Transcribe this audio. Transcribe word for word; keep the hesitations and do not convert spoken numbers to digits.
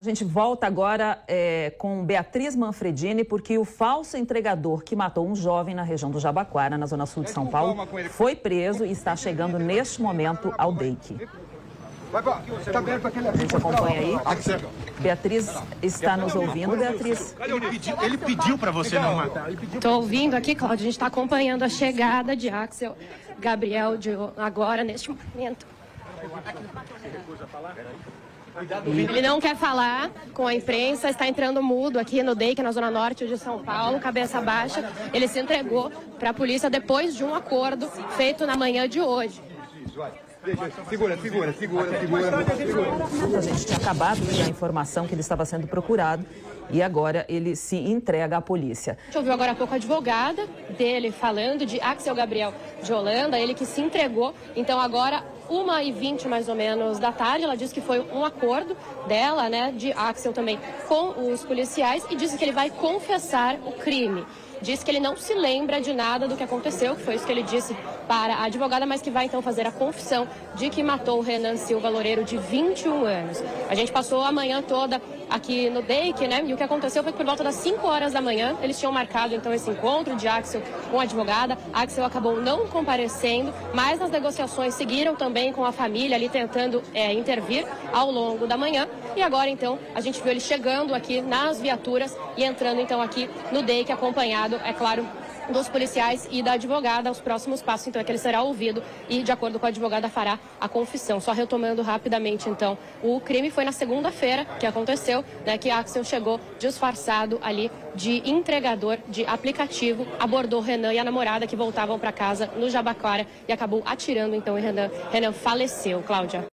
A gente volta agora é, com Beatriz Manfredini, porque o falso entregador que matou um jovem na região do Jabaquara, na zona sul de São Paulo, foi preso e está chegando neste momento ao D E I C. A gente acompanha aí. Beatriz está nos ouvindo, Beatriz? Ele pediu para você não matar. Estou ouvindo aqui, Cláudio. A gente está acompanhando a chegada de Acxel Gabriel de agora, neste momento. Ele não quer falar com a imprensa, está entrando mudo aqui no D E I C, na zona norte de São Paulo, cabeça baixa. Ele se entregou para a polícia depois de um acordo feito na manhã de hoje. Segura, segura, segura, segura. A gente tinha acabado de dar a informação que ele estava sendo procurado e agora ele se entrega à polícia. A gente ouviu agora há pouco a advogada dele falando de Acxel Gabriel de Holanda, ele que se entregou. Então agora, uma e vinte mais ou menos da tarde, ela disse que foi um acordo dela, né, de Acxel também, com os policiais, e disse que ele vai confessar o crime. Diz que ele não se lembra de nada do que aconteceu, que foi isso que ele disse para a advogada, mas que vai então fazer a confissão de que matou o Renan Silva Loureiro, de vinte e um anos. A gente passou a manhã toda aqui no D E I C, né? E o que aconteceu foi que por volta das cinco horas da manhã, eles tinham marcado então esse encontro de Acxel com a advogada. Acxel acabou não comparecendo, mas as negociações seguiram também com a família ali tentando é, intervir ao longo da manhã. E agora então a gente viu ele chegando aqui nas viaturas e entrando então aqui no D E I C acompanhado, é claro, dos policiais e da advogada. Os próximos passos, então, é que ele será ouvido e, de acordo com a advogada, fará a confissão. Só retomando rapidamente, então, o crime foi na segunda-feira que aconteceu, né, que Acxel chegou disfarçado ali de entregador de aplicativo, abordou Renan e a namorada que voltavam para casa no Jabaquara e acabou atirando, então, em Renan. Renan faleceu, Cláudia.